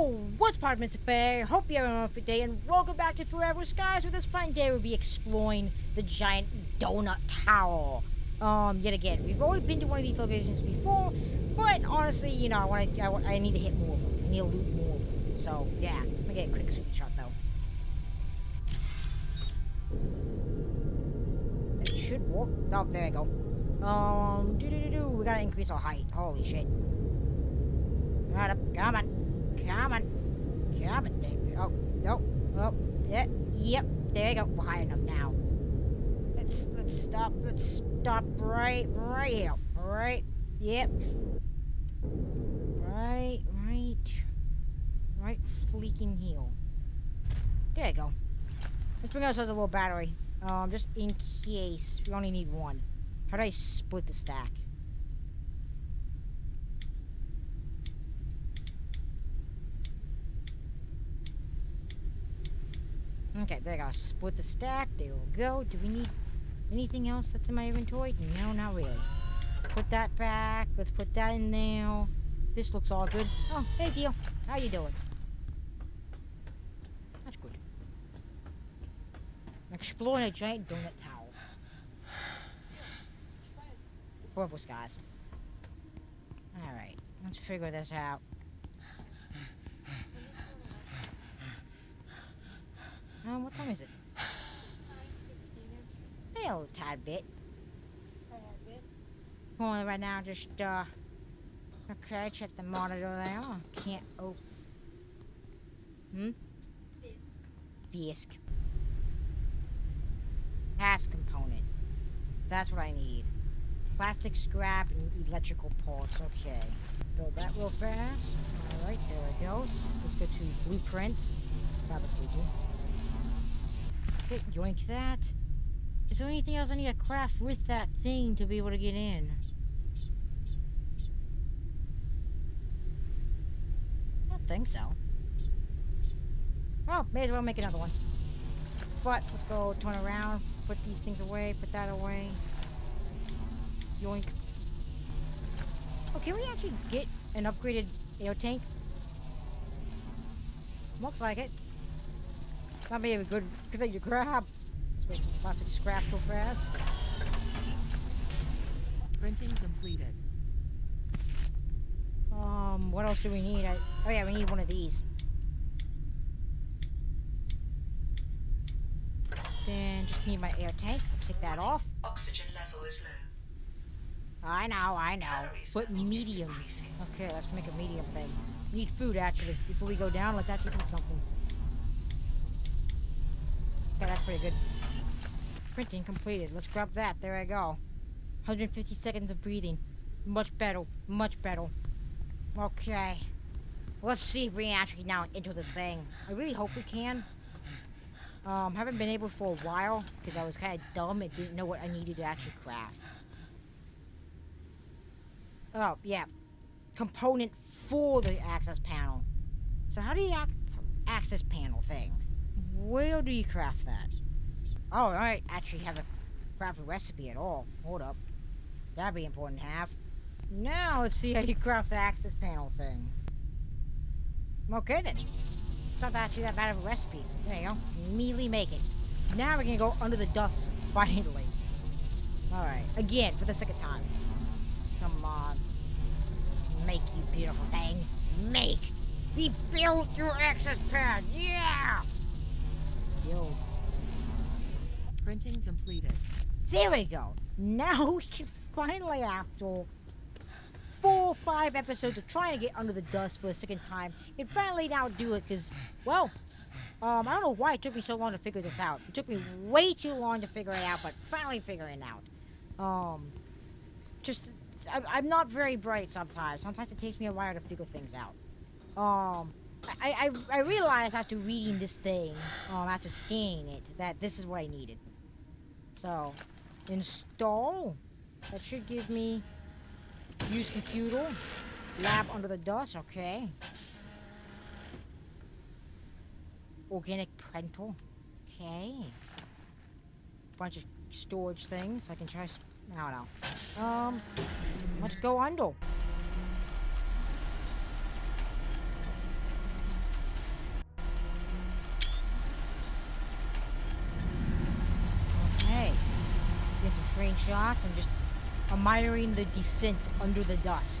Yo, what's poppin', it's Bear. Hope you have a wonderful day, and welcome back to Forever Skies, where this fine day we'll be exploring the giant donut tower. Yet again, we've already been to one of these locations before, but honestly, you know, I need to hit more of them. I need to loot more of them. So yeah, I'm gonna get a quick super shot though. It should work. Oh, there we go. We gotta increase our height. Holy shit! Right up, come on. Come on, there. Oh, no, oh, yeah, yep, there you go. We're high enough now. Let's stop right here. Right, yep. Right fleeking here. There you go. Let's bring ourselves a little battery. Just in case. We only need one. How do I split the stack? Okay, there you go. Split the stack. There we go. Do we need anything else that's in my inventory? No, not really. Put that back. Let's put that in there. This looks all good. Oh, hey, deal. How you doing? That's good. I'm exploring a giant donut tower. Forever Skies. Alright, let's figure this out. What time is it? A little tad bit. Well, right now, just, okay, check the monitor there. Oh, can't, oh. Fisk. Task component. That's what I need. Plastic scrap and electrical parts, okay. Build that real fast. Alright, there it goes. Let's go to blueprints. Probably do. Yoink that. Is there anything else I need to craft with that thing to be able to get in? I don't think so. Well, may as well make another one. But let's go turn around, put these things away, put that away. Yoink. Oh, can we actually get an upgraded air tank? Looks like it. Not maybe a good thing to grab. Let's make some plastic scrap real fast. Printing completed. What else do we need? Oh yeah, we need one of these. Then just need my air tank. Let's take that off. Oxygen level is low. I know. Calories but medium. Okay, let's make a medium thing. We need food actually. Before we go down, let's actually eat something. Okay, that's pretty good. Printing completed. Let's grab that. There I go. 150 seconds of breathing. Much better. Much better. Okay. Let's see if we can actually now enter this thing. I really hope we can. Haven't been able for a while because I was kind of dumb and didn't know what I needed to actually craft. Oh, yeah. Component for the access panel. So how do you access panel thing? Where do you craft that? Oh, I actually have a craft recipe at all. Hold up. That'd be important to have. Now, let's see how you craft the access panel thing. Okay, then. It's not actually that bad of a recipe. There you go. Immediately make it. Now we're gonna go under the dust, finally. Alright. Again, for the second time. Come on. Make, you beautiful thing. Make! We built your access pad! Yeah! Yo. Printing completed. There we go. Now we can finally, after 4 or 5 episodes of trying to get under the dust for a second time, and finally now do it because, well, I don't know why it took me so long to figure this out. It took me way too long to figure it out, but finally figuring it out. I'm not very bright sometimes. Sometimes it takes me a while to figure things out. I realized after reading this thing, after scanning it, that this is what I needed. So, install. That should give me use computer, lab under the dust. Okay. Organic printer. Okay. Bunch of storage things. I can try. I don't know. Let's go under. screenshots and just admiring the descent under the dust.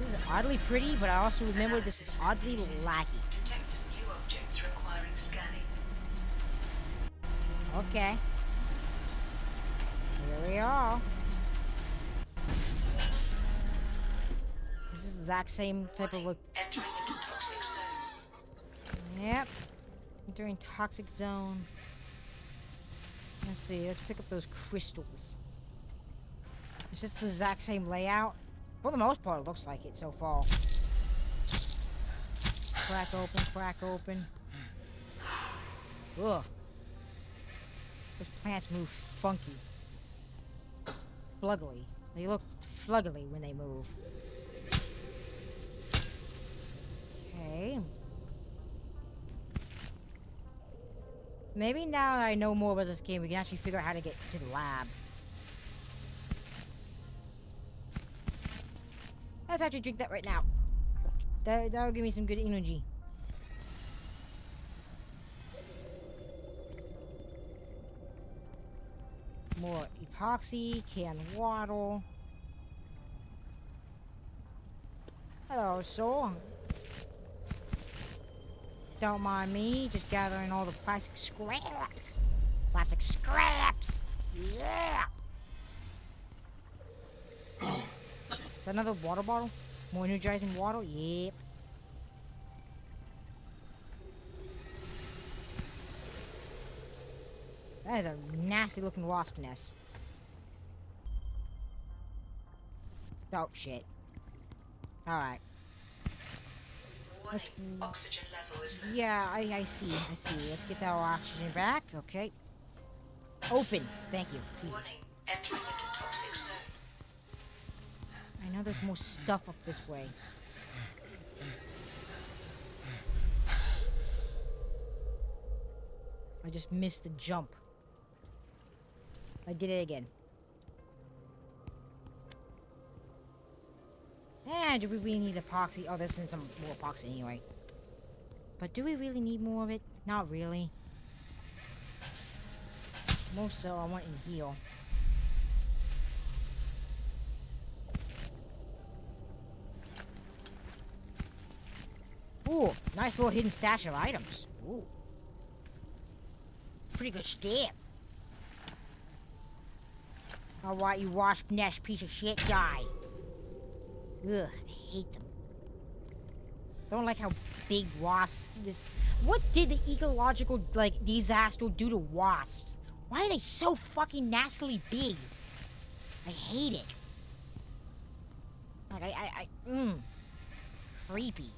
This is oddly pretty, but I also remember this is oddly laggy. Detect new objects requiring scanning. Okay. Here we are. This is the exact same type of look. Entering into toxic zone. Yep. Entering toxic zone. Let's see, let's pick up those crystals. It's just the exact same layout. For the most part, it looks like it so far. Crack open, crack open. Ugh. Those plants move funky. Fluggly. They look fluggly when they move. Okay. Maybe now that I know more about this game, we can actually figure out how to get to the lab. Let's actually drink that right now. That'll give me some good energy. More epoxy, canned wattle. Hello, soul. Don't mind me, just gathering all the plastic scraps. Plastic scraps! Yeah! Is that another water bottle? More energizing water? Yep. That is a nasty looking wasp nest. Oh shit. Alright. Let's... Oxygen level is low. Yeah, I see. I see. Let's get that oxygen back. Okay. Open. Thank you. Jesus. Entering into toxic zone. I know there's more stuff up this way. I just missed the jump. I did it again. And do we really need epoxy? Oh, there's some more epoxy anyway. But do we really need more of it? Not really. Most so, I want in here. Ooh, nice little hidden stash of items. Ooh. Pretty good stuff. Alright, you wasp nest piece of shit, die. Ugh, I hate them. Don't like how big wasps this. What did the ecological, like, disaster do to wasps? Why are they so fucking nastily big? I hate it. Like, creepy.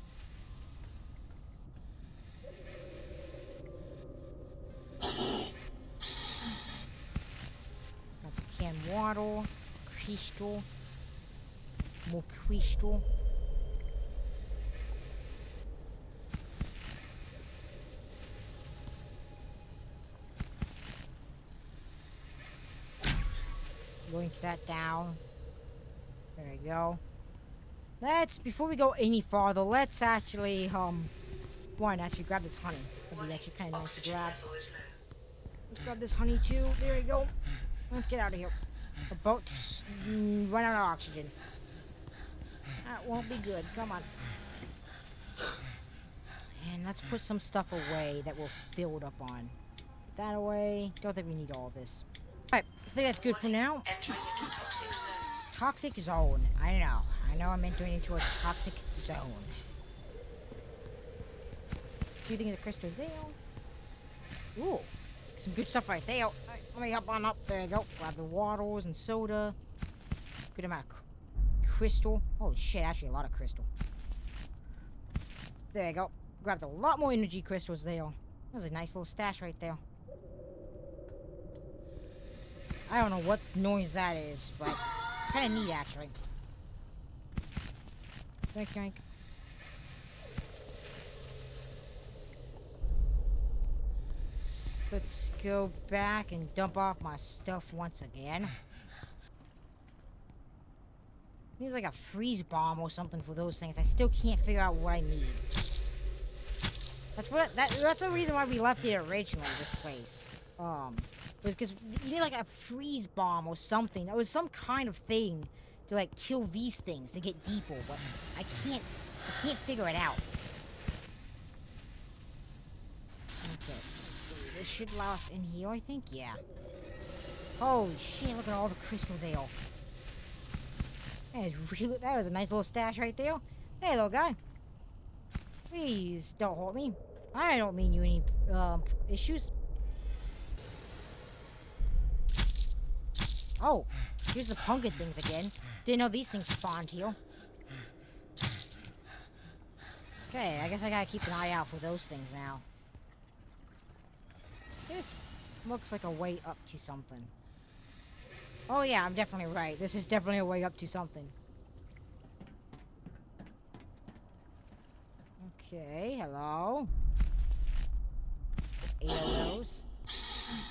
Canned wattle, crystal, more crystal. Link that down. There we go. Let's, before we go any farther, let's actually, actually grab this honey. That'd be actually kind of nice to grab. Let's grab this honey too. There we go. Let's get out of here. The boat's run out of oxygen. That won't be good. Come on. And let's put some stuff away that we're filled up on. Put that away. Don't think we need all this. Alright, I think that's good for now. Toxic zone. I know. I know I'm entering into a toxic zone. Do you think the crystal's there? Ooh. Some good stuff right there. Let me hop on up. There you go. Grab the wattles and soda. Good amount of crystal. Holy shit, actually a lot of crystal. There you go. Grabbed a lot more energy crystals there. That was a nice little stash right there. I don't know what noise that is, but it's kind of neat actually. Thank you. Let's go back and dump off my stuff once again. Need like a freeze bomb or something for those things. I still can't figure out what I need. That's what. That's the reason why we left it originally. This place. It was because you did like a freeze bomb or something. It was some kind of thing to like kill these things to get deeper, but I can't figure it out. Okay, let's see. This should last in here, I think. Yeah. Holy shit! Look at all the crystal there. That is really. That was a nice little stash right there. Hey, little guy. Please don't hurt me. I don't mean you any issues. Oh, here's the pumpkin things again. Didn't know these things spawned here. Okay, I guess I gotta keep an eye out for those things now. This looks like a way up to something. Oh yeah, I'm definitely right. This is definitely a way up to something. Okay, hello. 8 of those.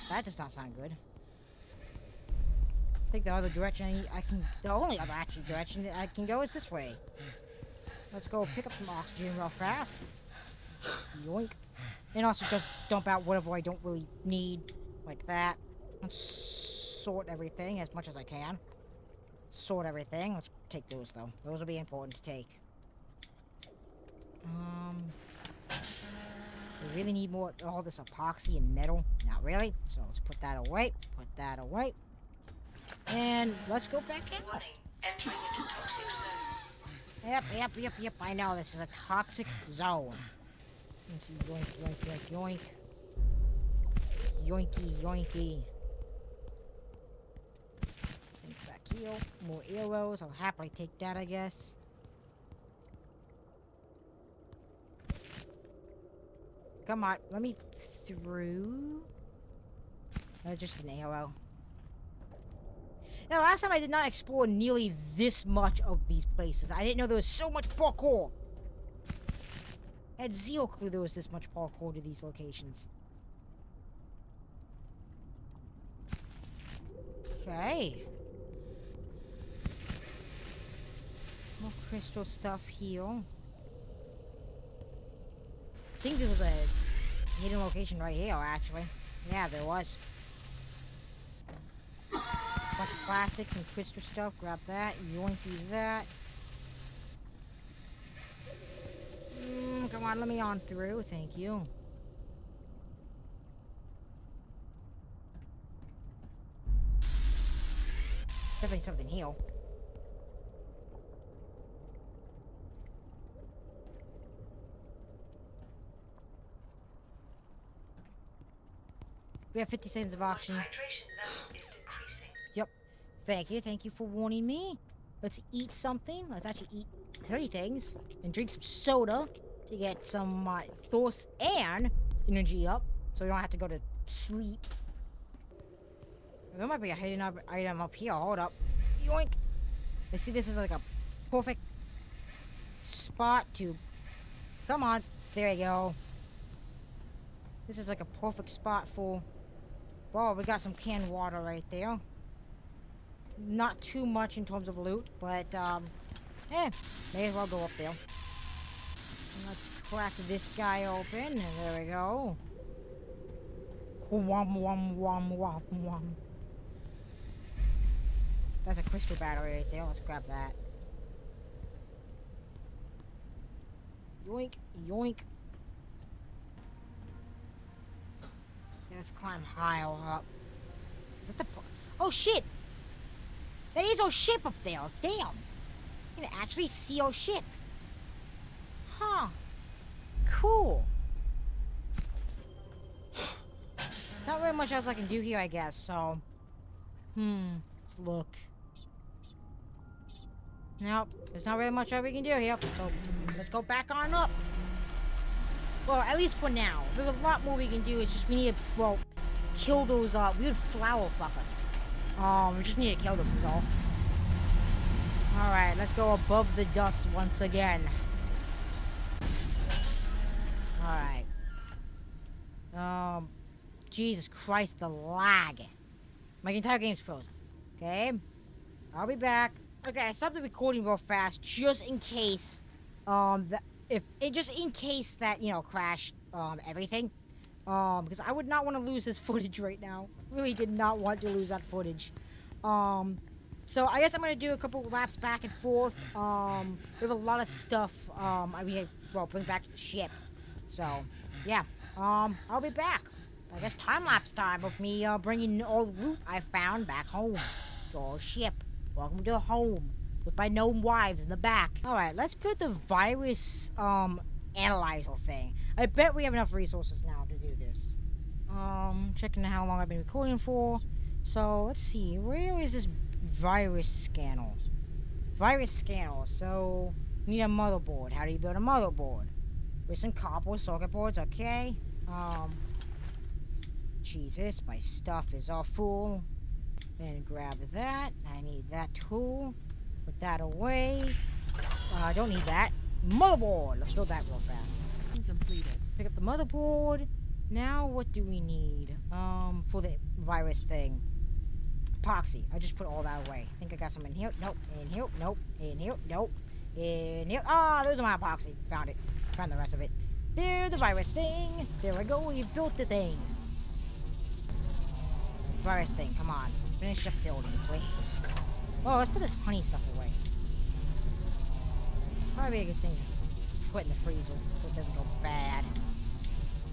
That does not sound good. I think the other direction I can... The only other actual direction that I can go is this way. Let's go pick up some oxygen real fast. Yoink. And also just dump out whatever I don't really need. Like that. Let's sort everything as much as I can. Sort everything. Let's take those, though. Those will be important to take. We really need more... All this epoxy and metal. Not really. So let's put that away. Put that away. And let's go back in. Warning, entering into toxic zone. Yep. I know this is a toxic zone. Let's see, yoink. Yoinky. Back here, more arrows. I'll happily take that, I guess. Come on, let me through. Just an arrow. Now, last time I did not explore nearly this much of these places. I didn't know there was so much parkour. I had zero clue there was this much parkour to these locations. Okay. More crystal stuff here. I think there was a hidden location right here, actually. Yeah, there was. Bunch of plastics and crystal stuff. Grab that. Yoinky that. Come on, let me on through. Thank you. Definitely something here. We have 50 seconds of oxygen. Hydration level is decreasing. Thank you for warning me. Let's eat something. Let's actually eat 30 things and drink some soda to get some thirst and energy up so we don't have to go to sleep. There might be a hidden item up here. Hold up. Yoink. Let's see, this is like a perfect spot to... Come on. There you go. This is like a perfect spot for... Whoa, we got some canned water right there. Not too much in terms of loot, but, may as well go up there. And let's crack this guy open, and there we go. Wham. That's a crystal battery right there, let's grab that. Yoink. Let's climb high up. Is that the... Oh, shit! That is our ship up there. Damn. You can actually see our ship. Huh. Cool. There's not very much else I can do here, I guess, so... Let's look. Nope. There's not really much else we can do here. So, let's go back on up. Well, at least for now. There's a lot more we can do. It's just we need to, well, kill those, weird flower fuckers. We just need to kill them, so. Alright, let's go above the dust once again. Alright. Jesus Christ, the lag. My entire game's frozen. Okay? I'll be back. Okay, I stopped the recording real fast, just in case, just in case that, you know, crashed, everything. Because I would not want to lose this footage right now. Really did not want to lose that footage. So I guess I'm going to do a couple laps back and forth. We have a lot of stuff. Well, bring back to the ship. So, yeah. I'll be back. I guess time-lapse time of me bringing all the loot I found back home. To our ship. Welcome to home. With my gnome wives in the back. Alright, let's put the virus analyzer thing. I bet we have enough resources now to do this. Checking how long I've been recording for. So, let's see. Where is this virus scanner? Virus scanner. So, need a motherboard. How do you build a motherboard? With some copper socket boards. Okay. Jesus, my stuff is all full. Then grab that. I need that tool. Put that away. I don't need that. Motherboard! Let's build that real fast. Completed. Pick up the motherboard. Now, what do we need? For the virus thing. Epoxy. I just put all that away. I think I got some in here. Nope. In here. Nope. In here. Nope. In here. Ah, those are my epoxy. Found it. Found the rest of it. There, the virus thing. There we go. We built the thing. Virus thing. Come on. Finish up building. Wait. Oh, let's put this honey stuff away. Probably a good thing to put in the freezer so it doesn't go bad.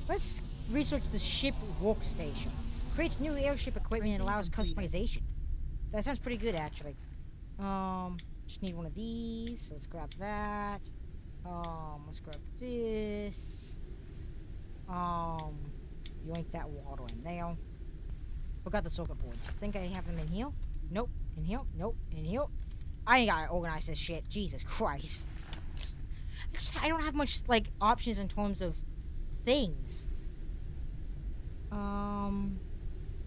Let's research the ship workstation. Creates new airship equipment and allows customization. That sounds pretty good, actually. Just need one of these. So let's grab that. Let's grab this. You ain't that water in there. We got the socket boards. I think I have them in here. Nope. In here. Nope. In here. I ain't gotta organize this shit. Jesus Christ. I don't have much, like, options in terms of things.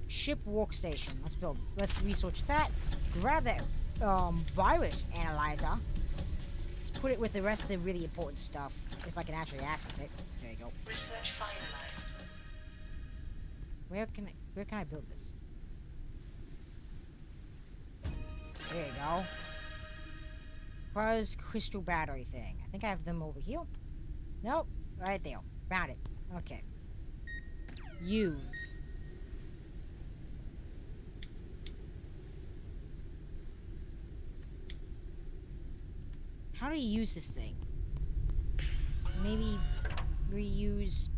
Ship workstation. Let's build. Let's research that. Grab that virus analyzer. Let's put it with the rest of the really important stuff. If I can actually access it. There you go. Research finalized. Where can I build this? There you go. Fuzz crystal battery thing. I think I have them over here. Nope. Right there. Found it. Okay. Use. How do you use this thing? Maybe reuse.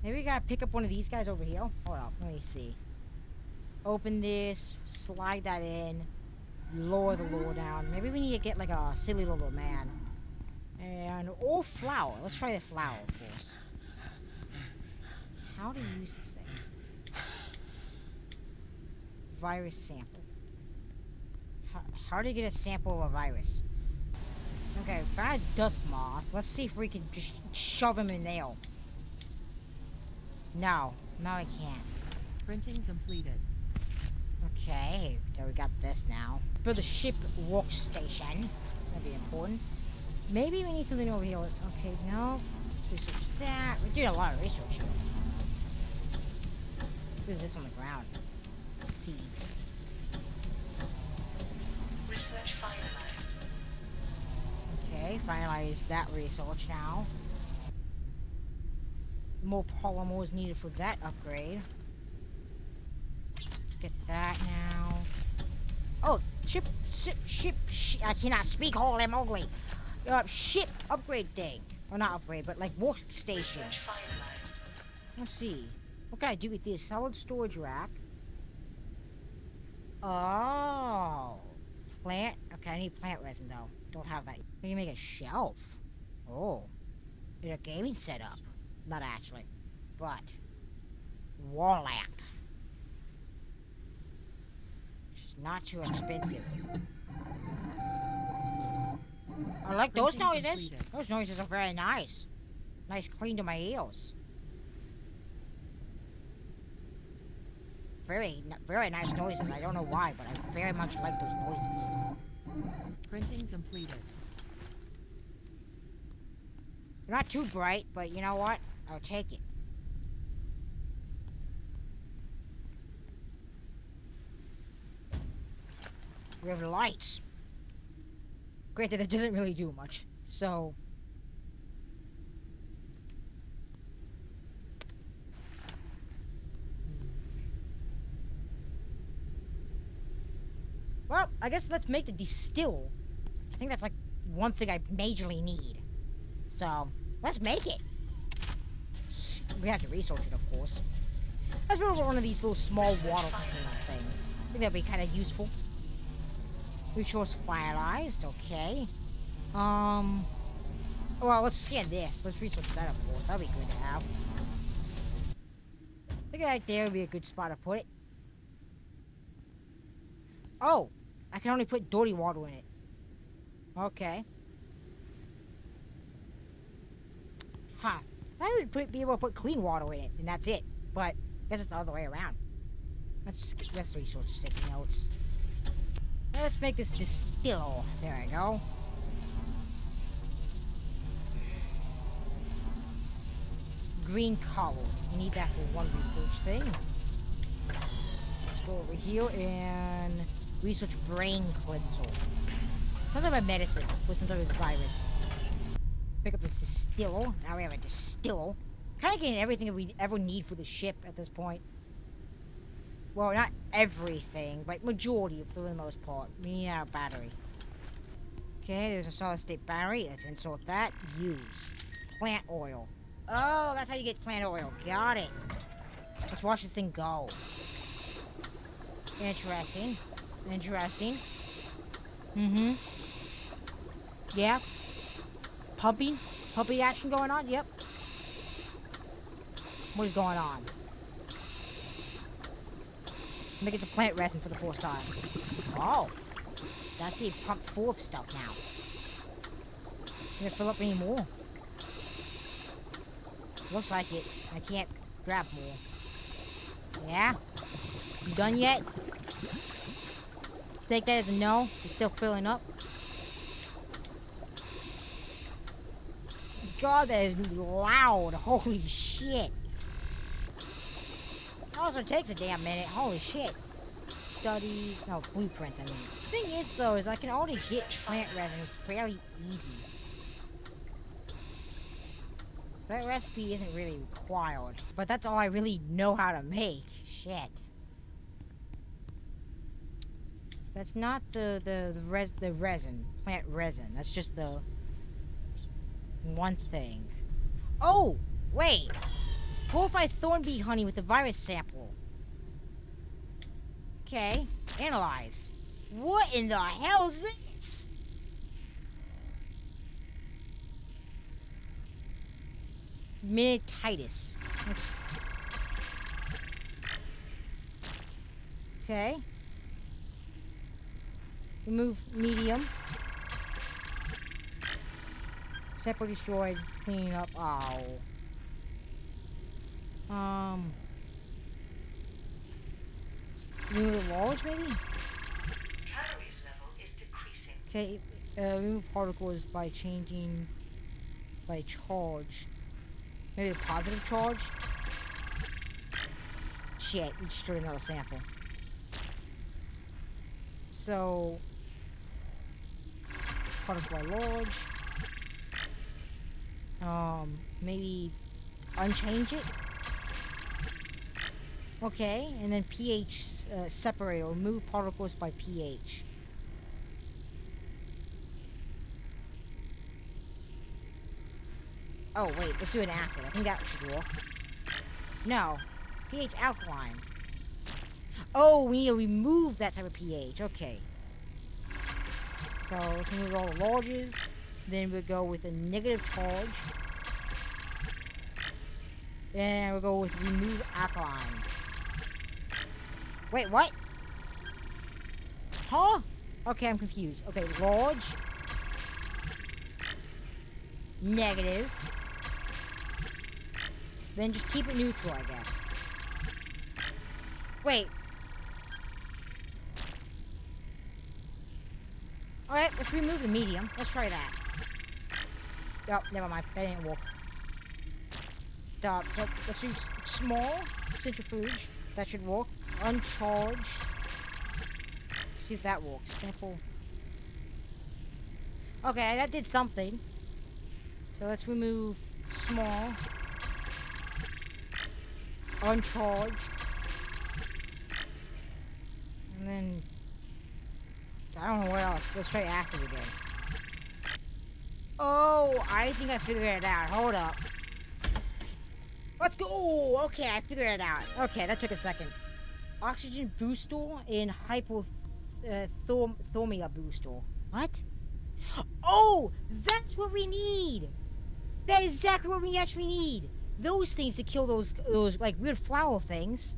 Maybe we gotta pick up one of these guys over here. Hold up. Let me see. Open this, slide that in, lower the lure down. Maybe we need to get like a silly little man. And, or flower. Let's try the flower, of course. How to use this thing? Virus sample. How to get a sample of a virus? Okay, bad dust moth. Let's see if we can just shove him in there. No, no I can't. Printing completed. Okay, so we got this now. For the ship workstation. That'd be important. Maybe we need something over here. Okay, no. Let's research that. We're doing a lot of research here. What is this on the ground? Seeds. Research finalized. Okay, finalize that research now. More polymers needed for that upgrade. Get that now. Oh, ship, I cannot speak all that mowgli. Ship upgrade thing. Or not upgrade, but like workstation. Let's see. What can I do with this? Solid storage rack. Oh. Plant. Okay, I need plant resin though. Don't have that. We can make a shelf. Oh. And a gaming setup. Not actually. But. Wall lamp. Not too expensive. I like those noises. Those noises are very nice. Nice clean to my ears. Very nice noises. I don't know why, but I very much like those noises. Printing completed. They're not too bright, but you know what? I'll take it. We have lights. Granted, that doesn't really do much. So well, I guess let's make the distill. I think that's like one thing I majorly need. So let's make it. We have to research it, of course. Let's build one of these little small water things. I think that'll be kind of useful. We chose finalized, okay. Well, let's scan this. Let's research that, of course. That'll be good to have. I think right there would be a good spot to put it. Oh, I can only put dirty water in it. Okay. Huh. I would be able to put clean water in it, and that's it. But I guess it's the other way around. Let's research sticky notes. Let's make this distill. There we go. Green coral. You need that for one research thing. Let's go over here and research brain cleanser. Some type of medicine for some type of virus. Pick up this distill. Now we have a distill. Kind of getting everything that we ever need for the ship at this point. Well, not everything, but majority for the most part. We need our battery. Okay, there's a solid state battery. Let's insert that. Use. Plant oil. Oh, that's how you get plant oil. Got it. Let's watch this thing go. Interesting. Interesting. Mm-hmm. Yeah. Pumping. Pumping action going on. Yep. What is going on? Make it to plant resin for the fourth time. Oh. That's the pump full of stuff now. Can I fill up any more? Looks like it. I can't grab more. Yeah? You done yet? Take that as a no. It's still filling up. God, that is loud. Holy shit. Also takes a damn minute. Holy shit. Studies. No, blueprints, I mean. Thing is, though, is I can already get plant resin fairly easy. So that recipe isn't really required. But that's all I really know how to make. Shit. So that's not the resin. Plant resin. That's just the one thing. Oh! Wait! Purify thornbee honey with a virus sample. Okay. Analyze. What in the hell is this? Minatitis. Okay. Remove medium. Separate, destroyed, clean up. Oh. Remove the large, maybe? Calories level is decreasing. Okay, remove particles by changing by charge. Maybe a positive charge? Shit, we destroyed another sample. So particle by large. Maybe unchange it? Okay, and then pH separate or remove particles by pH. Oh wait, let's do an acid. I think that should work. No, pH alkaline. Oh, we need to remove that type of pH. Okay. So let's remove all the larges. Then we'll go with a negative charge. And we'll go with remove alkalines. Wait, what? Huh? Okay, I'm confused. Okay, large. Negative. Then just keep it neutral, I guess. Wait. Alright, let's remove the medium. Let's try that. Oh, never mind. That didn't work. Let's use small centrifuge. That should work. Uncharged. See if that works. Sample. Okay, that did something. So let's remove small, uncharged, and then I don't know what else. Let's try acid again. Oh, I think I figured it out. Hold up. Let's go. Oh, okay, I figured it out. Okay, that took a second. Oxygen booster and hypothermia booster. What? Oh, that's what we need. That is exactly what we actually need. Those things to kill those like weird flower things.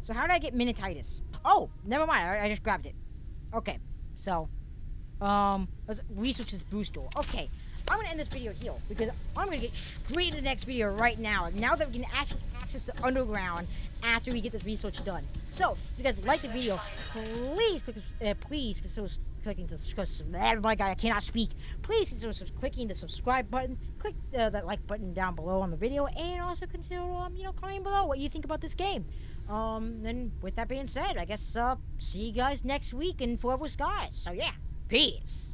So how did I get miniatitis? Oh, never mind. I just grabbed it. Okay, so let's research this booster. Okay, I'm gonna end this video here because I'm gonna get straight to the next video right now. Now that we can actually access the underground after we get this research done. So if you guys like the video, please consider clicking the subscribe. My God, I cannot speak. Please consider clicking the subscribe button. Click that like button down below on the video, and also consider comment below what you think about this game. And with that being said, I guess see you guys next week in Forever Skies. So yeah, peace.